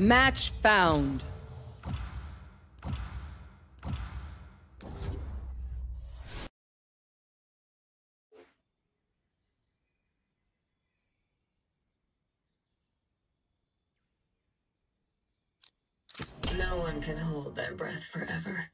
Match found. No one can hold their breath forever.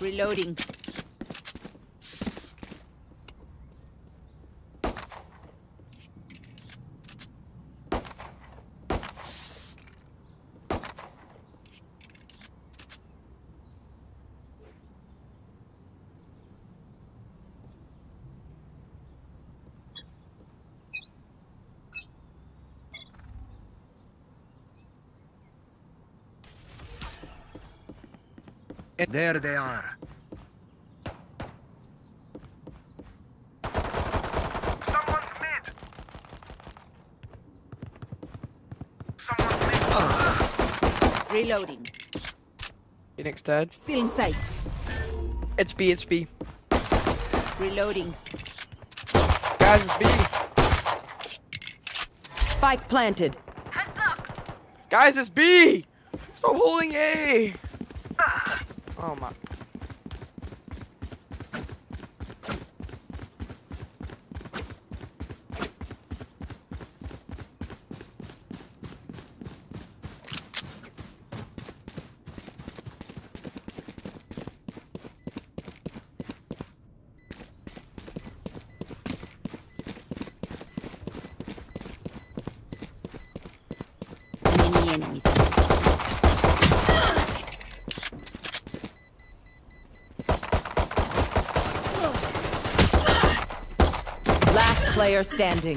Reloading. There they are. Someone's mid. Someone's mid. Oh. Reloading. Phoenix dead. Still in sight. It's B, it's B. Reloading. Guys, it's B. Spike planted. Heads up. Guys, it's B. Stop holding A. Oh my. Many enemies. Player standing.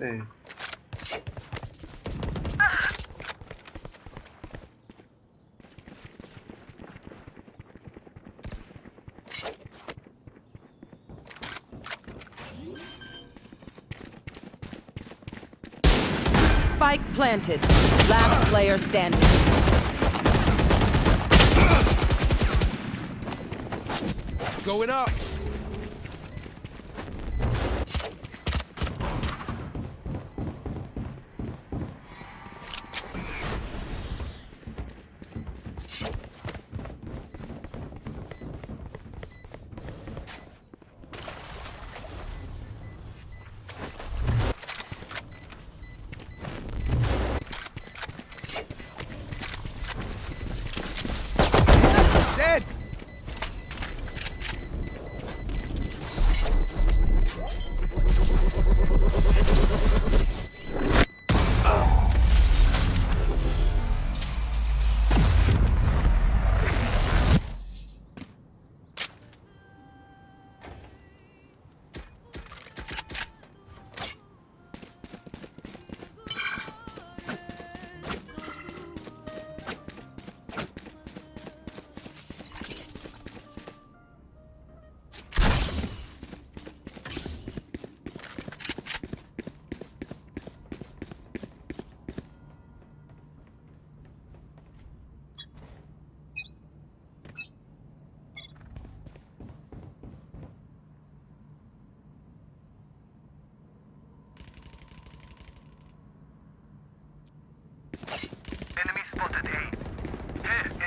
Hey. Spike planted. Last player standing. Going up.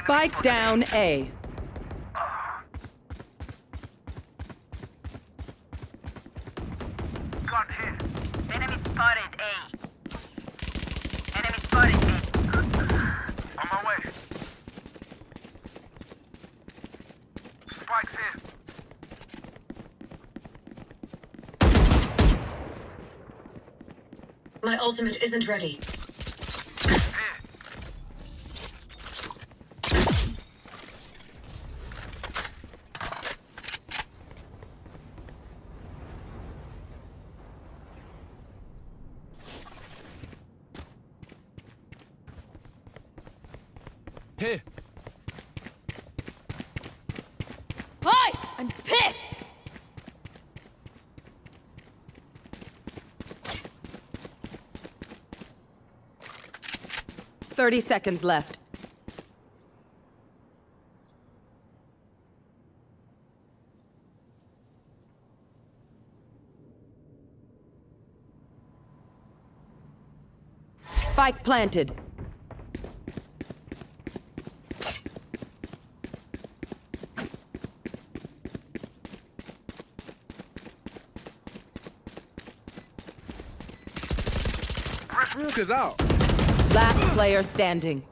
Spike down A. Got hit. Enemy spotted A. Enemy spotted A. On my way. Spike's here. My ultimate isn't ready. Hey! Hey! I'm pissed! Thirty seconds left. Spike planted. Is out. Last player standing.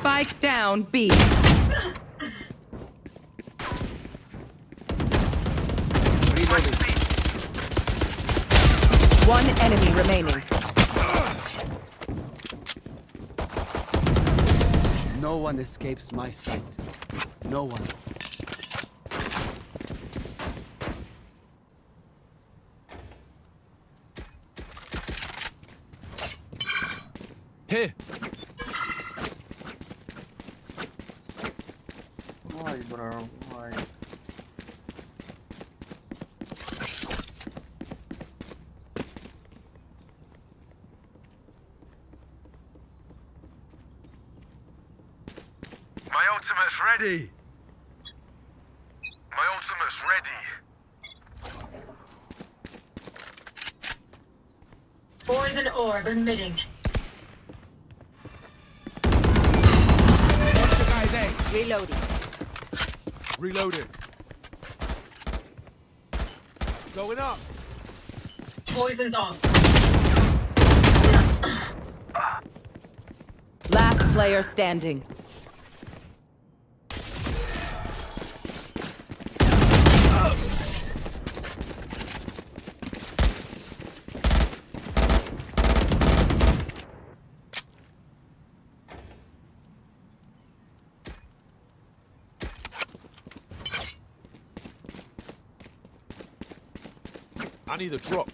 Spike down B. One enemy remaining. No one escapes my sight. No one. Hey. Why, bro? Why? My ultimate's ready. My ultimate's ready. Poison orb emitting. Reloading. Reloaded. Going up. Poison's off. Last player standing. I need a drop.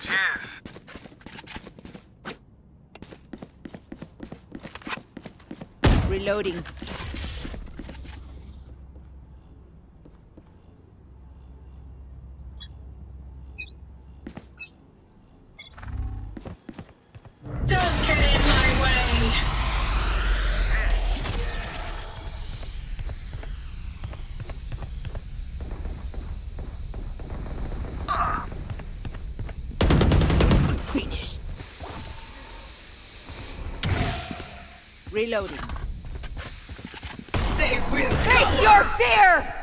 Cheers. Reloading. Reloading. They will face your fear!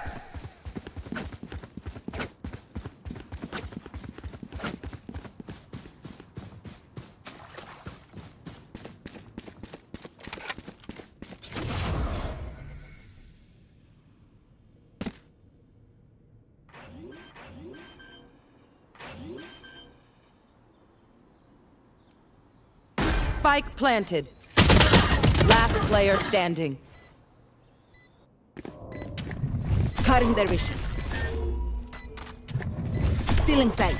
Spike planted. Last player standing. Cutting their vision. Stealing sight.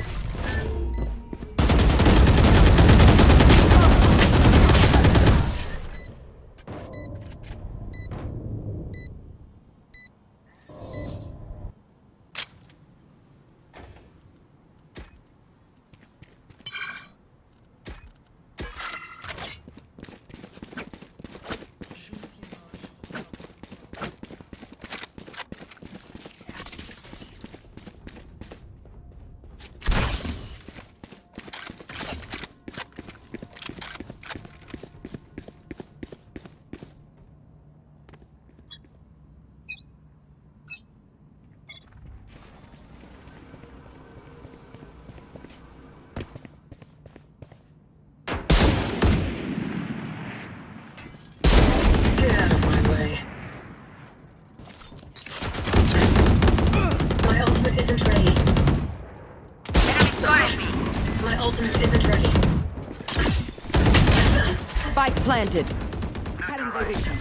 Planted.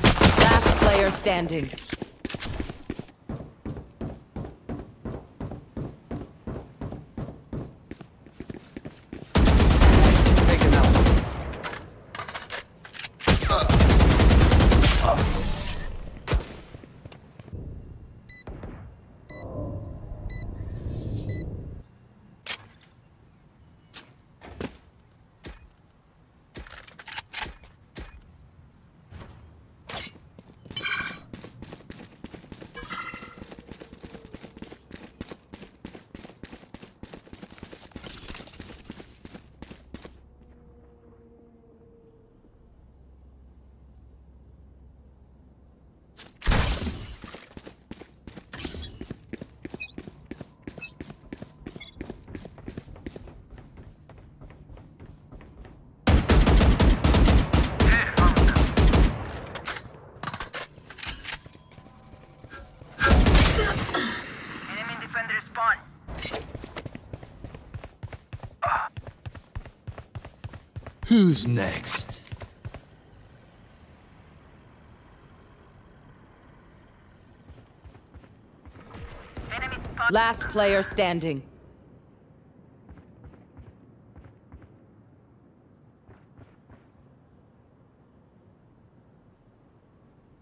Last player standing. Take him out. Who's next? Last player standing.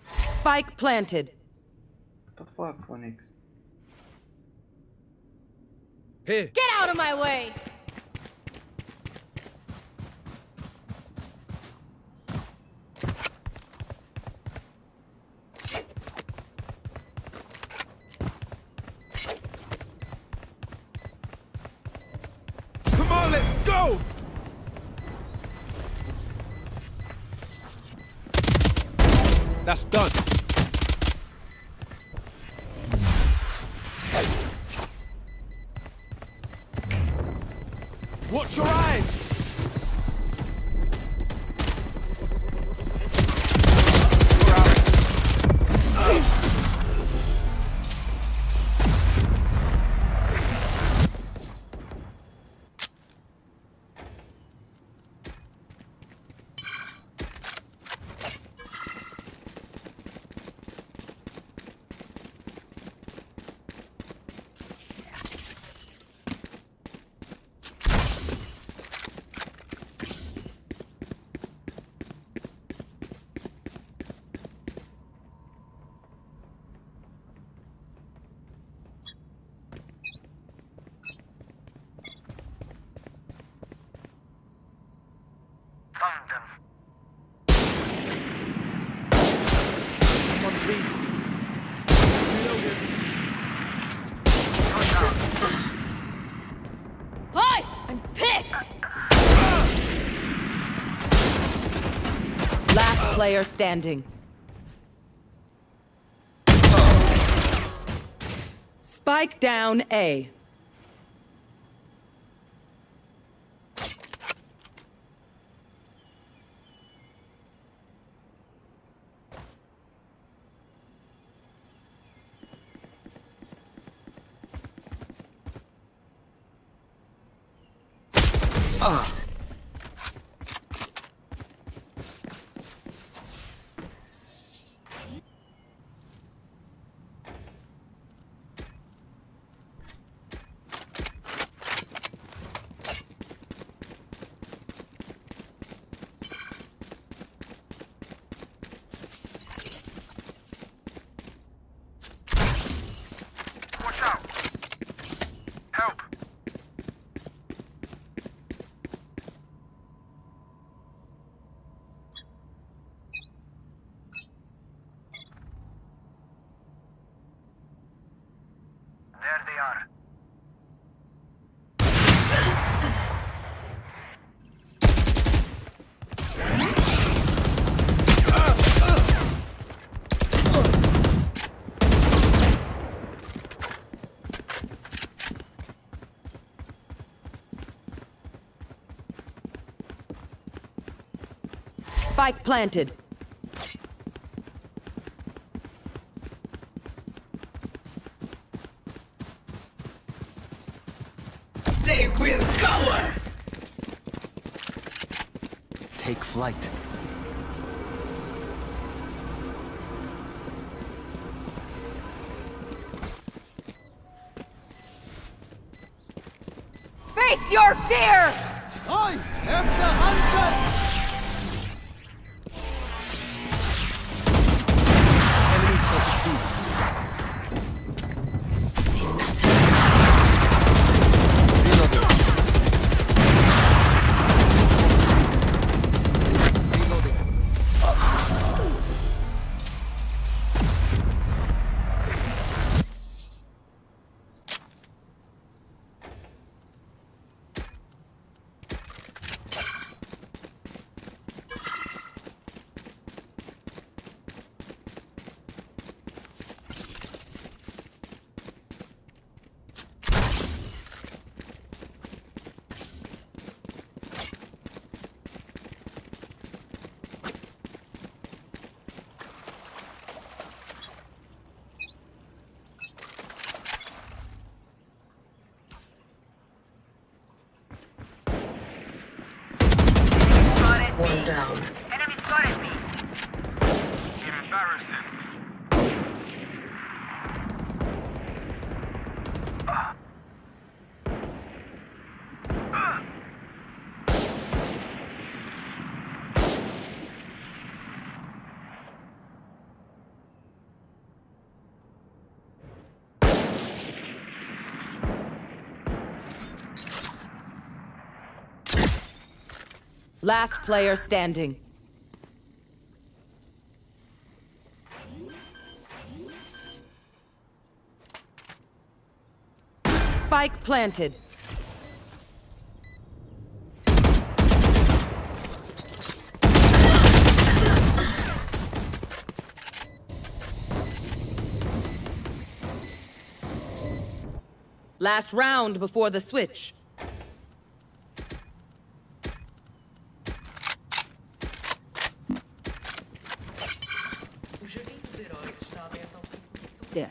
Spike planted. What the fuck, Phoenix? Hey! Get out of my way! That's done. Watch your eyes. Player standing. Spike down A. Spike planted. They will cower! Take flight. Face your fear! I am the hunter! Enemies for the see nothing. One down. Enemy spotted me. Embarrassing. Last player standing. Spike planted. Last round before the switch. There.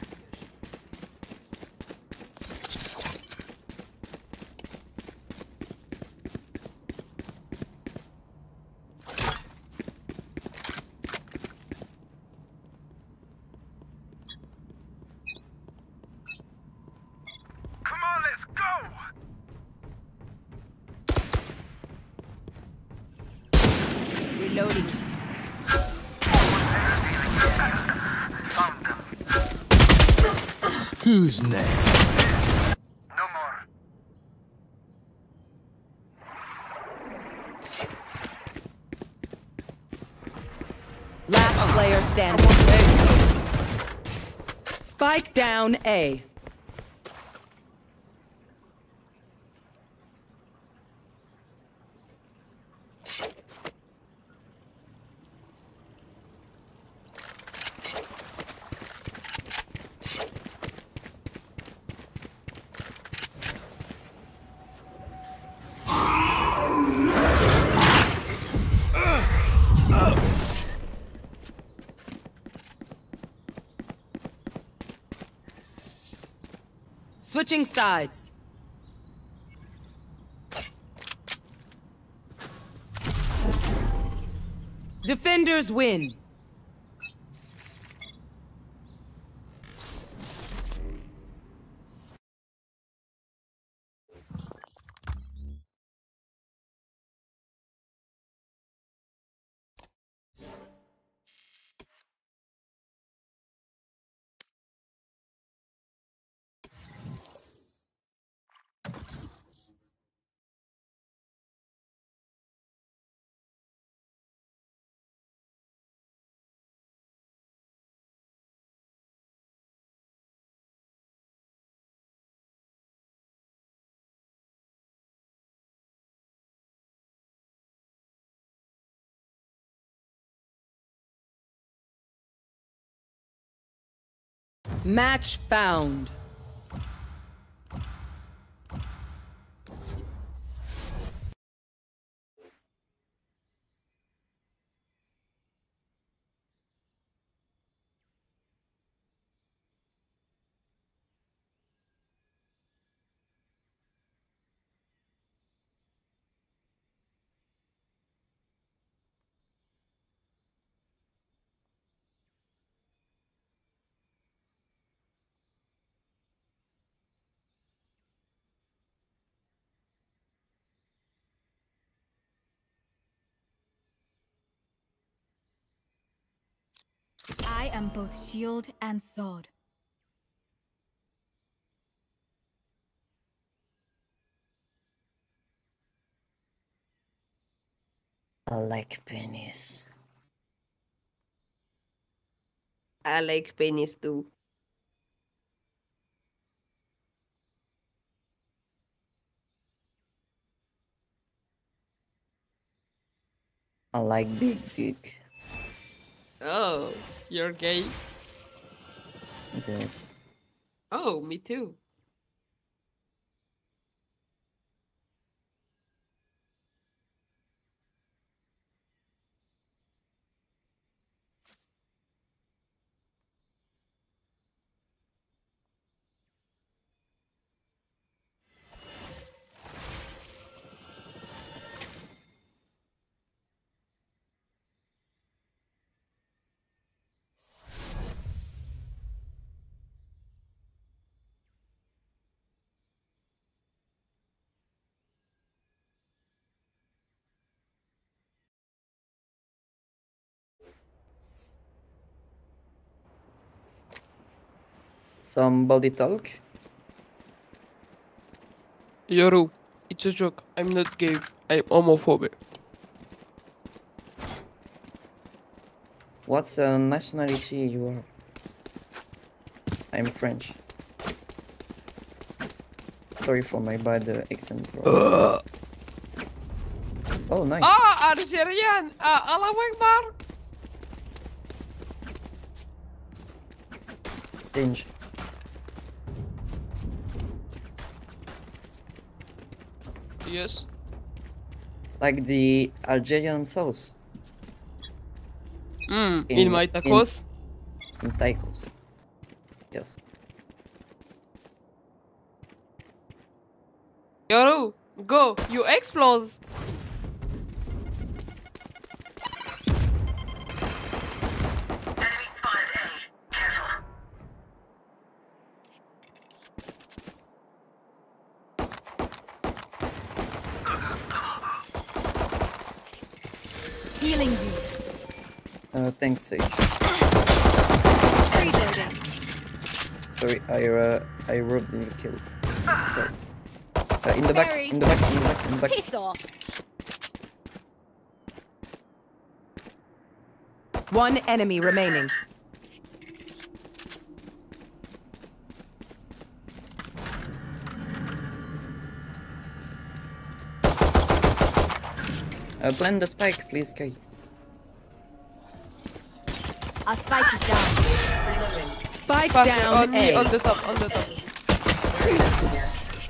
Come on, let's go. Reloading. Who's next? No more. Last player standing. Spike down A. Switching sides. Defenders win. Match found. I am both shield and sword. I like penis. I like penis too. I like big dick. Oh, you're gay? Yes. Oh, me too. Somebody talk? Yoru, it's a joke. I'm not gay. I'm homophobic. What's a nationality you are? I'm French. Sorry for my bad accent, bro. Oh, nice. Ah, Algerian! Allah Akbar! Change. Yes. Like the Algerian sauce. Mm, in my tacos? In tacos. Yes. Yoru, go! You explode! Enemy spotted A. Careful. Healing you. Thanks, Sage. Reloading. Sorry, I robbed the kill. Sorry. In the back. Piss off. One enemy remaining. Plant the spike, please, Kai. Our spike is down. Spike down on A. On the top.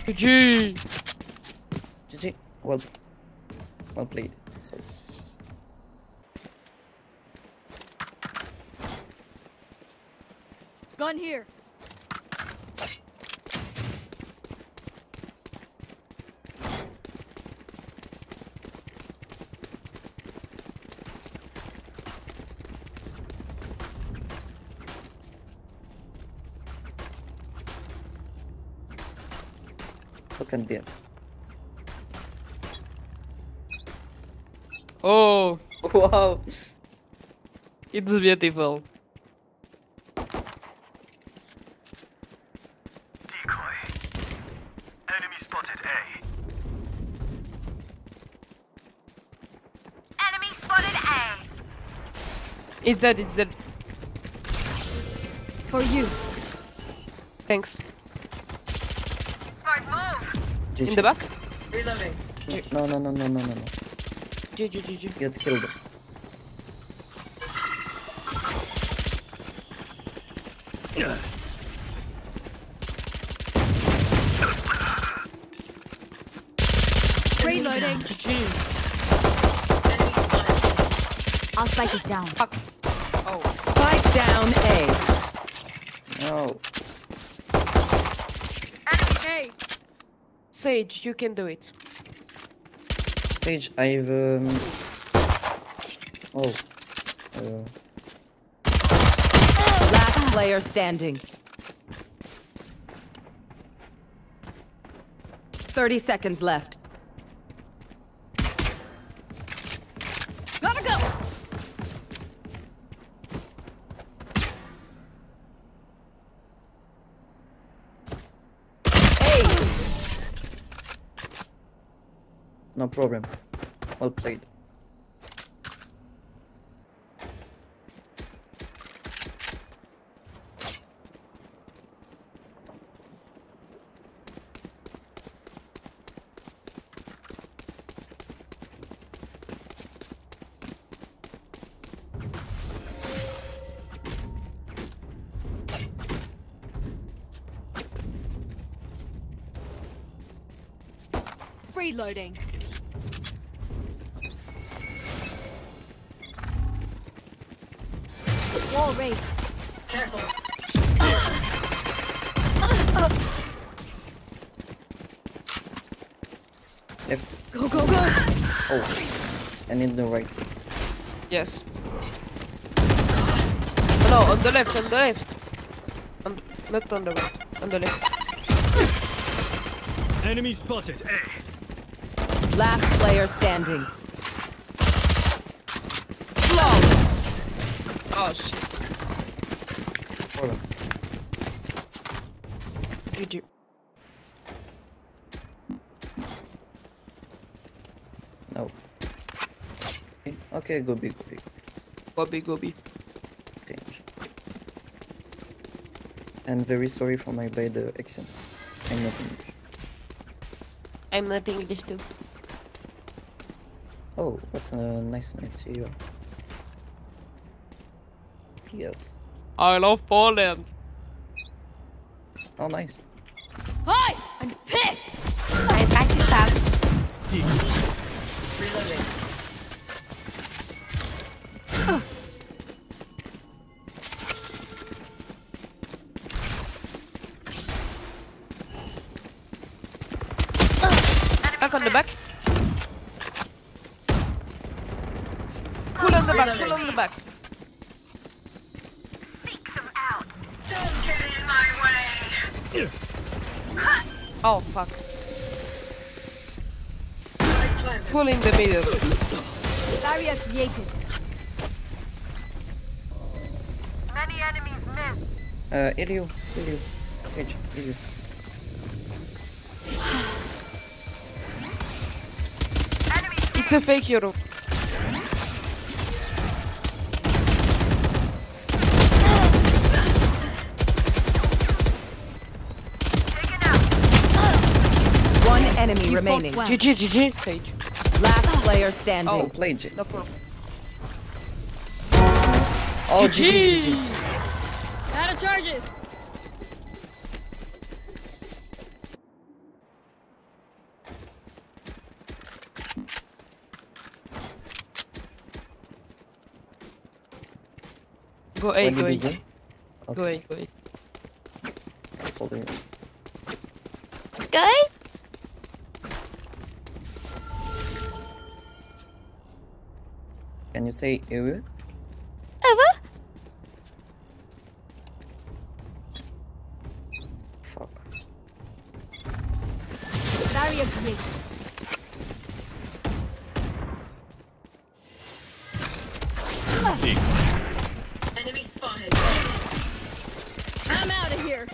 GG. GG. Well played. Sorry. Gun here. Look at this. Oh! Wow! It's beautiful. Decoy. Enemy spotted A. Enemy spotted A! It's dead. For you. Thanks. GG. In the back? Reloading. No. GG. Get killed. Reloading. GG. Our spike is down. Fuck. Oh. Spike down A. No. Enemy A. Sage, you can do it. Sage, I've Last player standing. 30 seconds left. Gotta go! No problem. Well played. Reloading. Wall race. Careful. Left. Go, go, go. Oh, I need the right. Yes. Oh, no, on the left, on the left. Not on the right, on the left. Enemy spotted. Last player standing. Flawless. Oh shit. Hold on. GG. No. Okay, go big, go big. Go big, go big. Thank you. And very sorry for my bad accent. I'm not English. I'm not English too. Oh, that's a nice name to you. Yes. I love Poland. Oh, nice. Hi! I'm pissed! I'm back to stop. Reloading. Back on the back. Pull on the back, pull on the back. Seek them out. Don't get in my way. Oh, fuck. Pull in the middle. Barrier created. Many enemies missed. Eliu. Sage, Eliu. It's a fake hero. Enemy you remaining. GG, GG, Sage. Last player standing. Oh, play J. No problem. Oh, GG, GG. Out of charges. Go A, go A. Go A, go A. Go A? Can you say ever? Ever? Fuck. Barrier created. Enemy spotted. I'm out of here.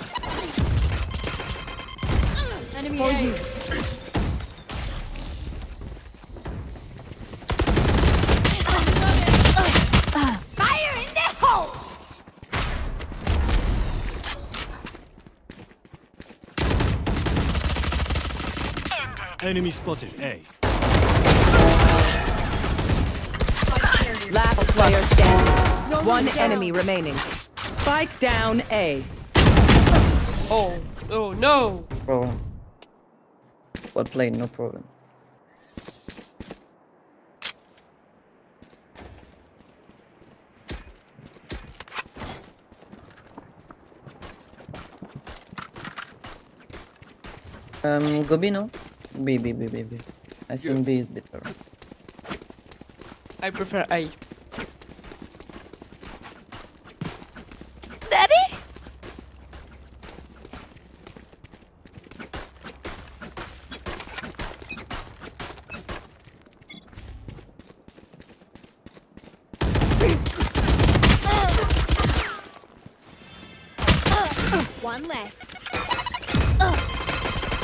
Enemy A. Enemy spotted, A. Last player standing. One enemy remaining. Spike down, A. Oh, oh no! Problem. What play? No problem. Gobino? B. I think B is better. I prefer A. Daddy? One less.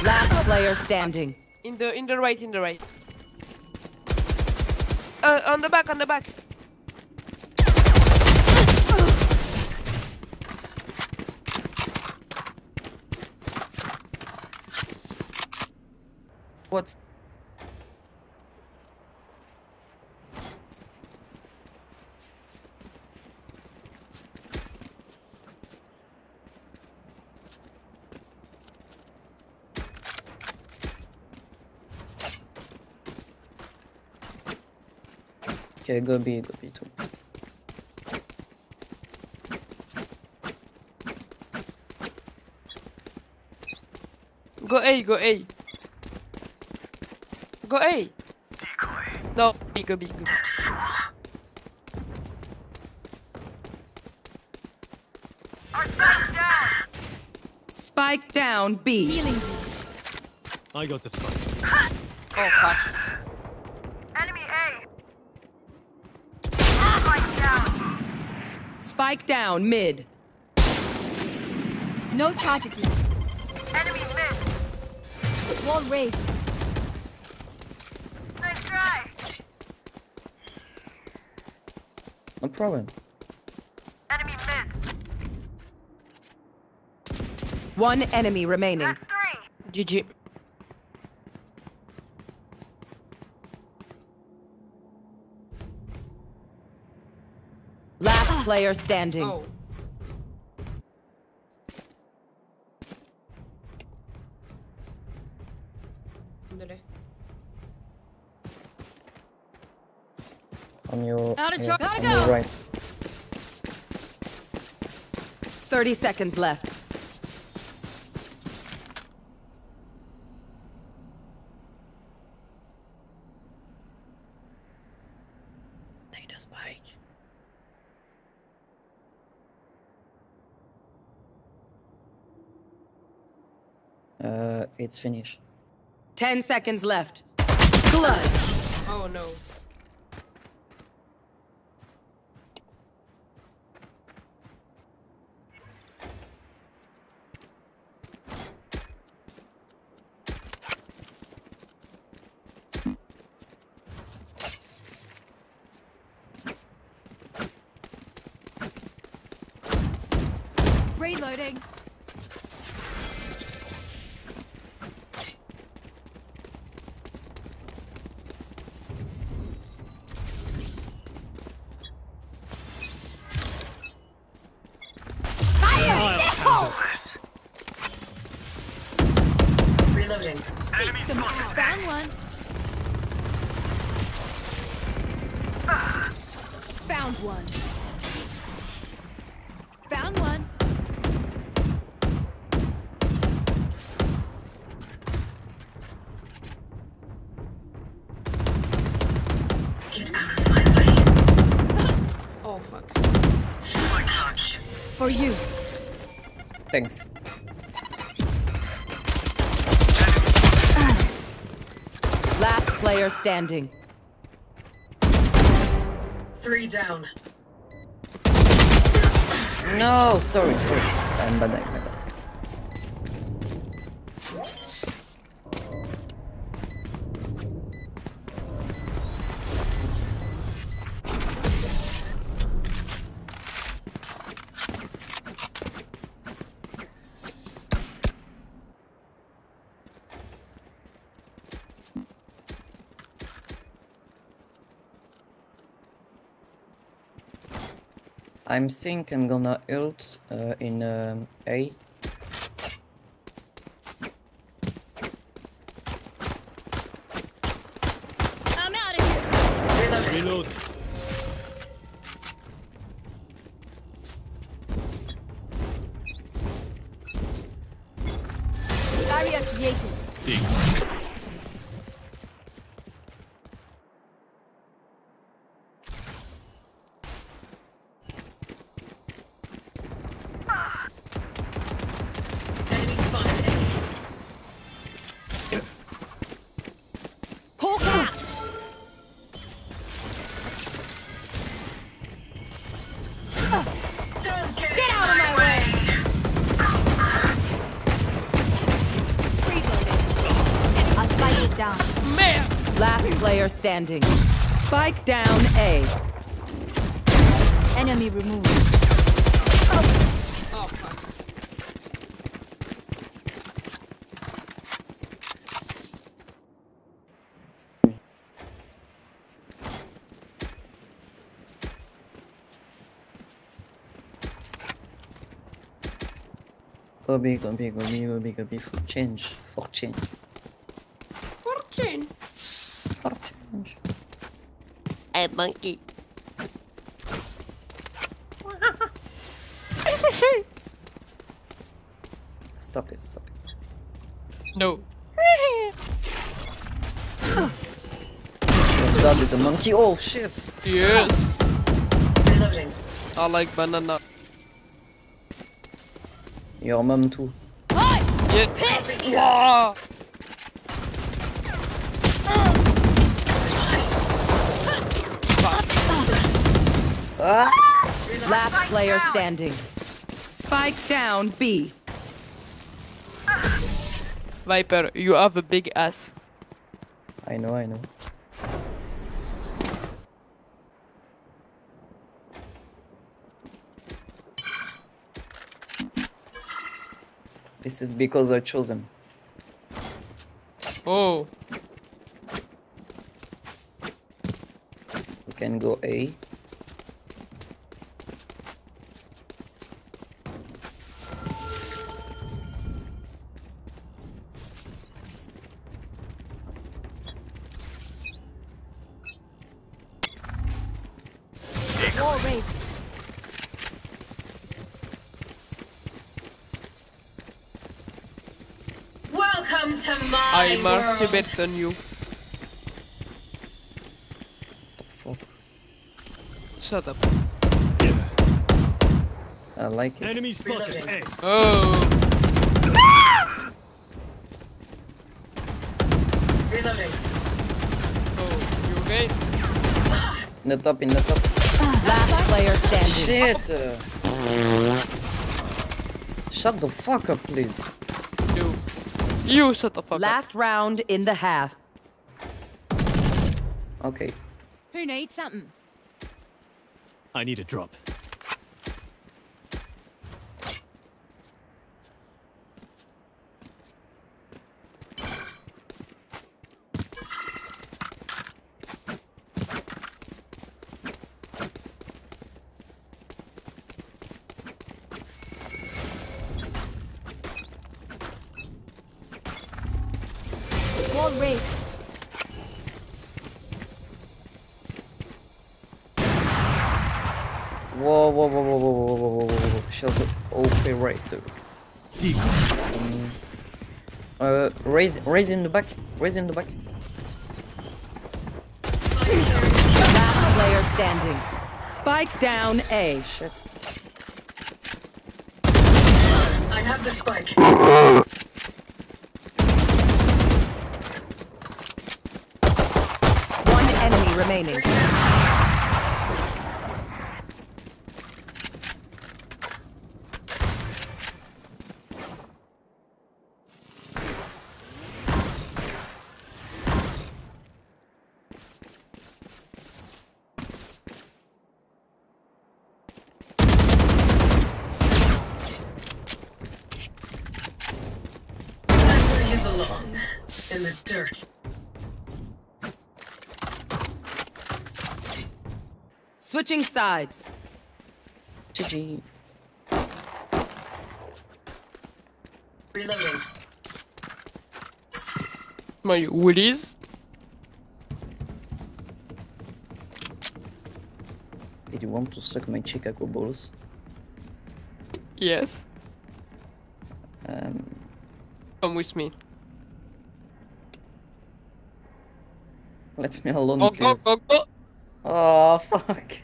Last player standing. In the right, in the right. On the back. What's... Okay, go B too. Go A! Decoy. No, go B. Spike down B. Healing. I got the spike. Oh fuck. Spike down, mid. No charges left. Enemy mid. Wall raised. Nice try. No problem. Enemy mid. One enemy remaining. That's three. GG. Player standing. Oh. On the left. On your right. 30 seconds left. Take the spike. It's finished. 10 seconds left. Clutch. Oh no. Reloading. Found one. Get out of my way. Oh fuck. My touch. For you. Thanks. Last player standing. 3 down. No, sorry. I'm bad. I think I'm gonna ult in A. I'm out of here! Reload! Barrier created. Down. Man. Last player standing. Spike down A. Enemy removed. Oh fuck. Go be for change. Hey, monkey. Stop it. No. That is a monkey. Oh shit. Yes. I like banana. Your mom too. What? Yeah. Piss. Wow. Ah. Last player standing. Spike down B. Viper, you have a big ass. I know. This is because I chose him. Oh. We can go A. Welcome to my world. I'm much better than you. Fuck. Shut up. Yeah. I like it. Enemy spotted. Hey. Oh. Reloading. Oh, you okay? In the top. Last player standing. Shit. Shut the fuck up, please. You shut the fuck up. Last round in the half. Okay. Who needs something? I need a drop. Wall race. Whoa. She's an operator. Raise in the back. Last player standing. Spike down A. Shit. I have the spike. Remaining. I belong in the dirt. Switching sides. GG. Reloading. My woolies. Did you want to suck my Chicago balls? Yes. Come with me. Let me alone, please. Go. Oh fuck.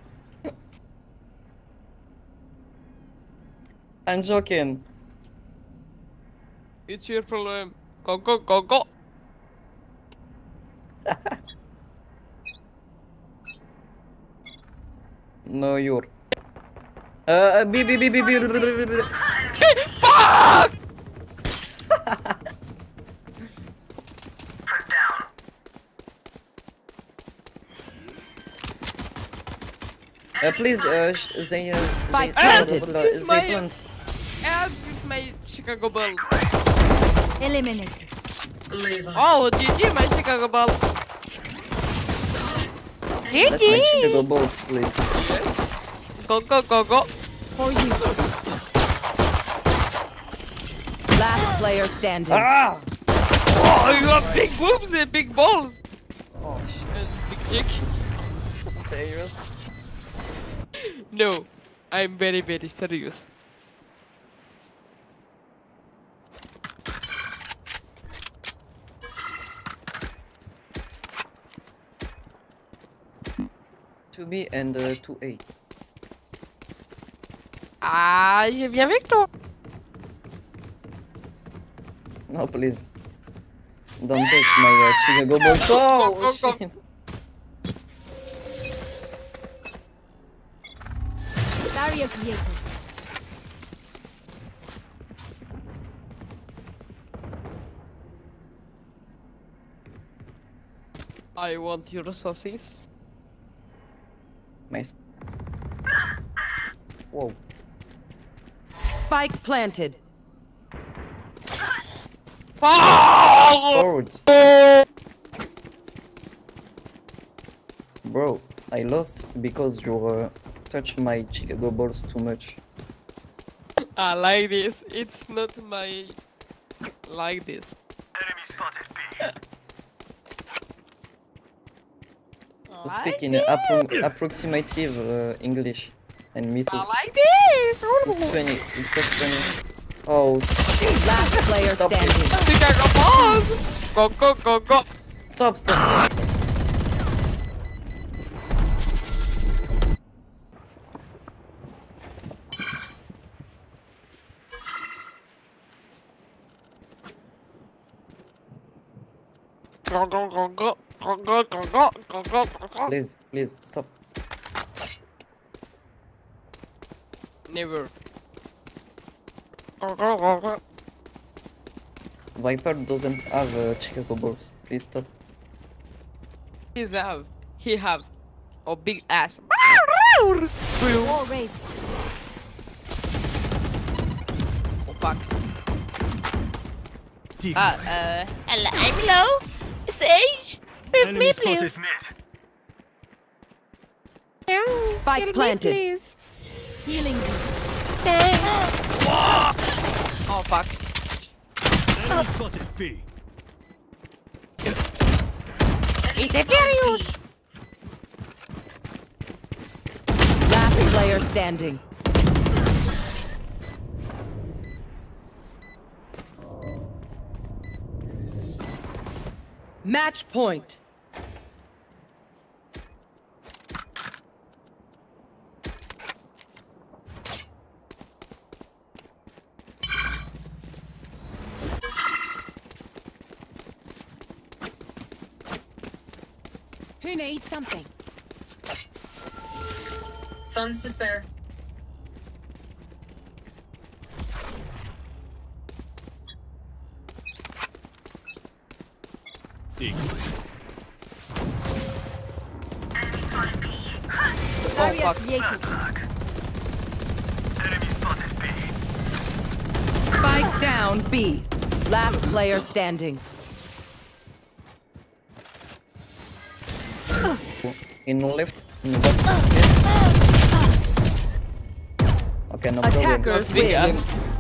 I'm joking. It's your problem. Go. No, you're. B. Fuck! Please, they plant. And with my Chicago Bull. Eliminated. Oh, GG, my Chicago Bull. GG. Let my Chicago Bulls, please. Yes. Go, go, go, go. For you. Last player standing. Ah! Oh, you have big boobs and big balls. Oh shit. Big dick. Serious? No, I'm very, very serious. To B and to A. Ah, je viens avec toi. No, please. Don't touch my Chicago Bulls. Oh, shit. Barrier created. I want your sauces. Nice. Whoa. Spike planted. Forward. Bro, I lost because you touched my Chicago Bulls too much. I like this. It's not my like this. Enemy spotted B. Speak in approximative English and me too. I like this. It's funny. It's so funny. Oh, last player standing. Chicago Bulls! Go, go, go, go! Stop, stop! Go, go, go, go! Go, go, go, go! Go, go, go, go! Please, please, stop! Never. Viper doesn't have Chicago Bulls. Please stop. He's have. He have a big ass. All race. Oh fuck. I'm low. Sage, with me please. Yeah, spike planted. Me, please. Healing. Thanks. Oh fuck. Enemy spotted B. It's a period. Last player standing. Match point. Who needs something? Funds to spare. Dig. Oh, fuck. Enemy spotted B. Spike down B. Last player standing. In left, in the back. Okay, no problem. Attackers win.